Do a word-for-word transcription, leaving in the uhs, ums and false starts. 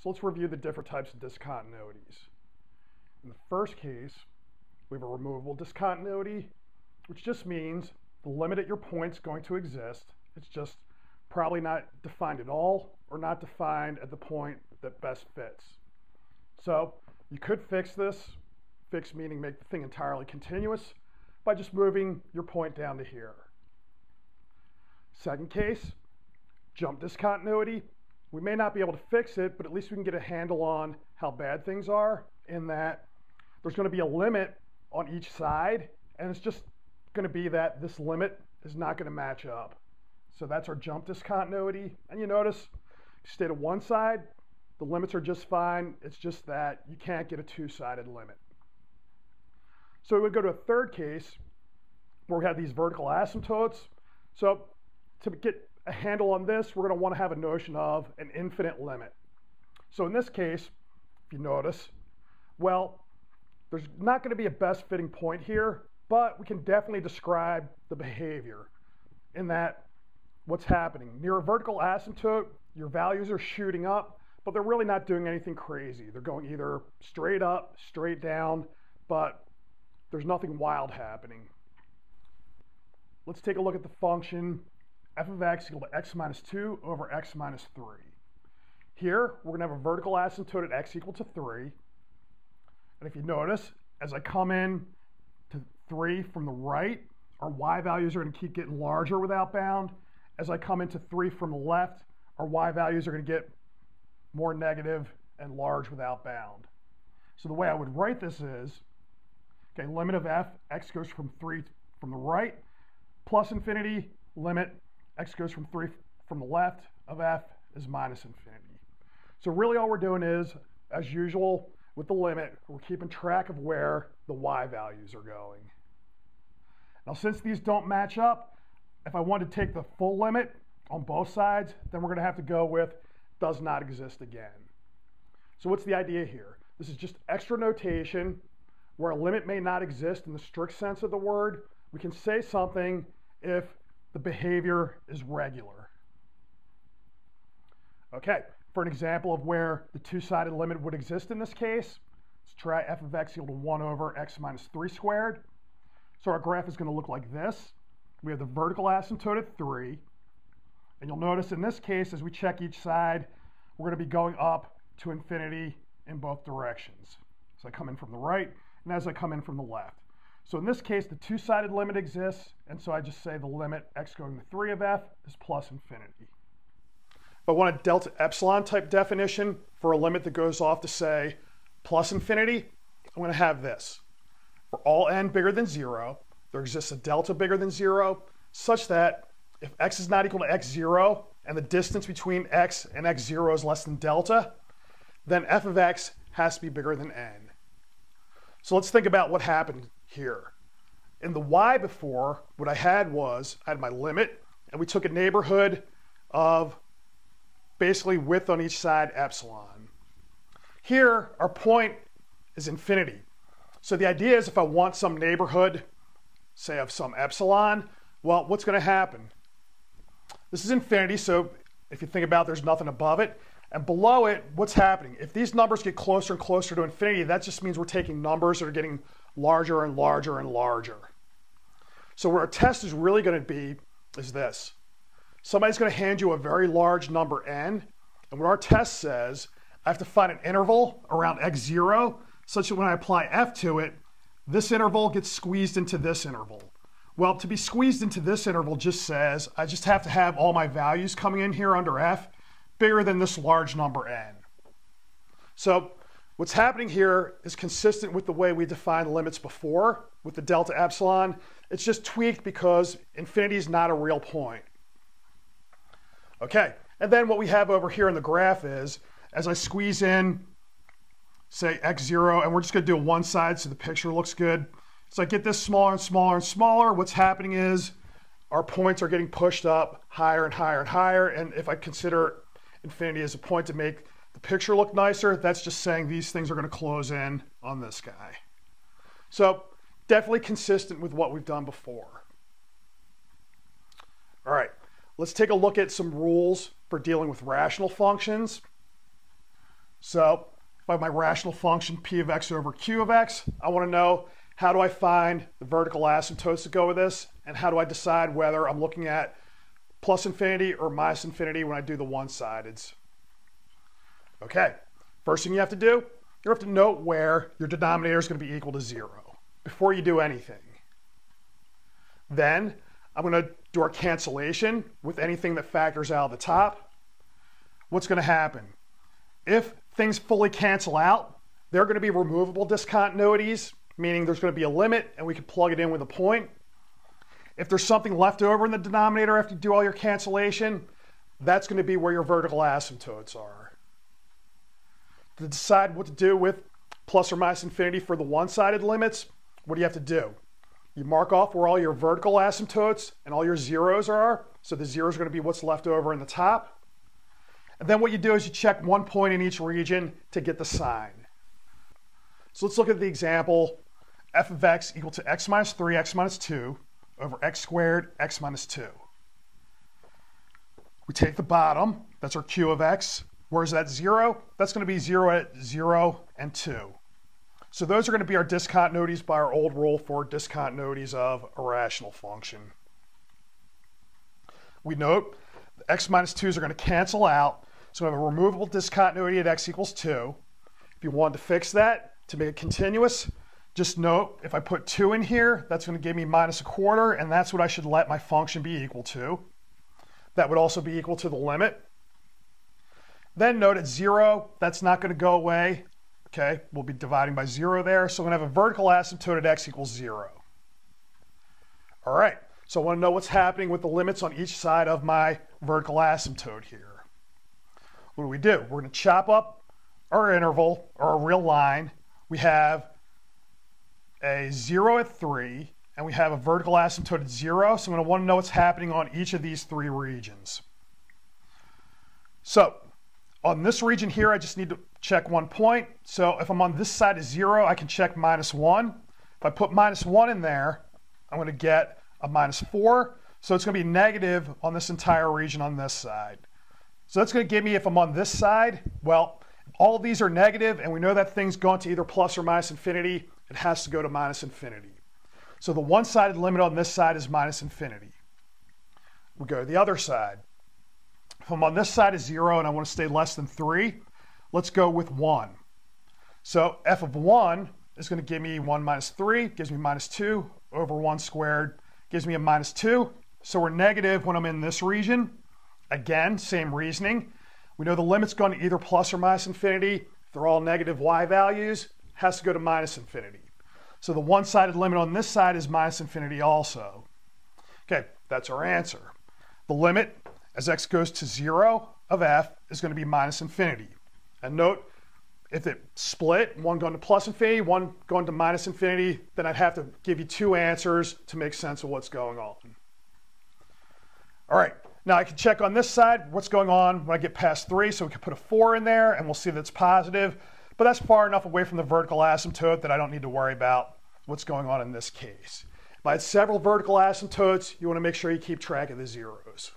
So let's review the different types of discontinuities. In the first case, we have a removable discontinuity, which just means the limit at your point's going to exist. It's just probably not defined at all, or not defined at the point that best fits. So you could fix this, fix meaning make the thing entirely continuous, by just moving your point down to here. Second case, jump discontinuity. We may not be able to fix it, but at least we can get a handle on how bad things are, in that there's going to be a limit on each side, and it's just going to be that this limit is not going to match up. So that's our jump discontinuity. And you notice, if you stay to one side, the limits are just fine. It's just that you can't get a two-sided limit. So we would go to a third case where we have these vertical asymptotes. So to get a handle on this, we're going to want to have a notion of an infinite limit. So in this case, if you notice, well, there's not going to be a best fitting point here, but we can definitely describe the behavior in that what's happening. Near a vertical asymptote, your values are shooting up, but they're really not doing anything crazy. They're going either straight up, straight down, but there's nothing wild happening. Let's take a look at the function f of x equal to x minus two over x minus three. Here, we're going to have a vertical asymptote at x equal to three. And if you notice, as I come in to three from the right, our y values are going to keep getting larger without bound. As I come into three from the left, our y values are going to get more negative and large without bound. So the way I would write this is, okay, limit of f, x goes from three from the right, plus infinity, limit, x goes from three from the left of f is minus infinity. So really all we're doing is, as usual, with the limit, we're keeping track of where the y values are going. Now, since these don't match up, if I want to take the full limit on both sides, then we're going to have to go with does not exist again. So what's the idea here? This is just extra notation where a limit may not exist in the strict sense of the word. We can say something if the behavior is regular. Okay. For an example of where the two-sided limit would exist in this case, let's try f of x equal to one over x minus three squared. So our graph is going to look like this. We have the vertical asymptote at three. And you'll notice in this case, as we check each side, we're going to be going up to infinity in both directions. So I come in from the right, and as I come in from the left. So in this case, the two-sided limit exists, and so I just say the limit x going to three of f is plus infinity. I want a delta epsilon type definition for a limit that goes off to say plus infinity. I'm going to have this. For all n bigger than zero, there exists a delta bigger than zero, such that if x is not equal to x zero and the distance between x and x zero is less than delta, then f of x has to be bigger than n. So let's think about what happened here. In the y before, what I had was I had my limit, and we took a neighborhood of basically width on each side, epsilon. Here, our point is infinity. So the idea is if I want some neighborhood, say of some epsilon, well, what's going to happen? This is infinity, so if you think about it, there's nothing above it. And below it, what's happening? If these numbers get closer and closer to infinity, that just means we're taking numbers that are getting larger and larger and larger. So where our test is really going to be is this. Somebody's going to hand you a very large number n, and what our test says, I have to find an interval around x zero such that when I apply f to it, this interval gets squeezed into this interval. Well, to be squeezed into this interval just says I just have to have all my values coming in here under f bigger than this large number n. So what's happening here is consistent with the way we defined limits before with the delta epsilon. It's just tweaked because infinity is not a real point. Okay, and then what we have over here in the graph is, as I squeeze in, say, x zero, and we're just going to do one side so the picture looks good. So I get this smaller and smaller and smaller. What's happening is our points are getting pushed up higher and higher and higher. And if I consider infinity as a point to make the picture look nicer, that's just saying these things are going to close in on this guy. So definitely consistent with what we've done before. All right. Let's take a look at some rules for dealing with rational functions. So if I have my rational function p of x over q of x, I want to know how do I find the vertical asymptotes that go with this, and how do I decide whether I'm looking at plus infinity or minus infinity when I do the one-sideds. Okay, first thing you have to do, you have to note where your denominator is going to be equal to zero before you do anything. Then I'm going to do our cancellation with anything that factors out of the top. What's going to happen? If things fully cancel out, there are going to be removable discontinuities, meaning there's going to be a limit and we can plug it in with a point. If there's something left over in the denominator after you do all your cancellation, that's going to be where your vertical asymptotes are. To decide what to do with plus or minus infinity for the one-sided limits, what do you have to do? You mark off where all your vertical asymptotes and all your zeros are, so the zeros are going to be what's left over in the top. And then what you do is you check one point in each region to get the sign. So let's look at the example, f of x equal to x minus three, x minus two, over x squared, x minus two. We take the bottom, that's our q of x. Where's that zero? That's going to be zero at zero and two. So those are going to be our discontinuities by our old rule for discontinuities of a rational function. We note the x minus twos are going to cancel out, so we have a removable discontinuity at x equals two. If you wanted to fix that to make it continuous, just note if I put two in here, that's going to give me minus a quarter, and that's what I should let my function be equal to. That would also be equal to the limit. Then note at zero, that's not going to go away. Okay, we'll be dividing by zero there, so I'm going to have a vertical asymptote at x equals zero. All right, so I want to know what's happening with the limits on each side of my vertical asymptote here. What do we do? We're going to chop up our interval, or our real line. We have a zero at three, and we have a vertical asymptote at zero, so I'm going to want to know what's happening on each of these three regions. So on this region here, I just need to check one point. So if I'm on this side of zero, I can check minus one. If I put minus one in there, I'm going to get a minus four. So it's going to be negative on this entire region on this side. So that's going to give me, if I'm on this side, well, all of these are negative, and we know that thing's gone to either plus or minus infinity. It has to go to minus infinity. So the one-sided limit on this side is minus infinity. We go to the other side. If I'm on this side of zero and I want to stay less than three, let's go with one. So f of one is going to give me one minus three, gives me minus two, over one squared, gives me a minus two. So we're negative when I'm in this region. Again, same reasoning. We know the limit's going to either plus or minus infinity. They're all negative y values. Has to go to minus infinity. So the one-sided limit on this side is minus infinity also. Okay, that's our answer. The limit as x goes to zero of f is going to be minus infinity. And note, if it split, one going to plus infinity, one going to minus infinity, then I'd have to give you two answers to make sense of what's going on. All right, now I can check on this side what's going on when I get past three, so we can put a four in there, and we'll see that's positive, but that's far enough away from the vertical asymptote that I don't need to worry about what's going on in this case. If I had several vertical asymptotes, you want to make sure you keep track of the zeros.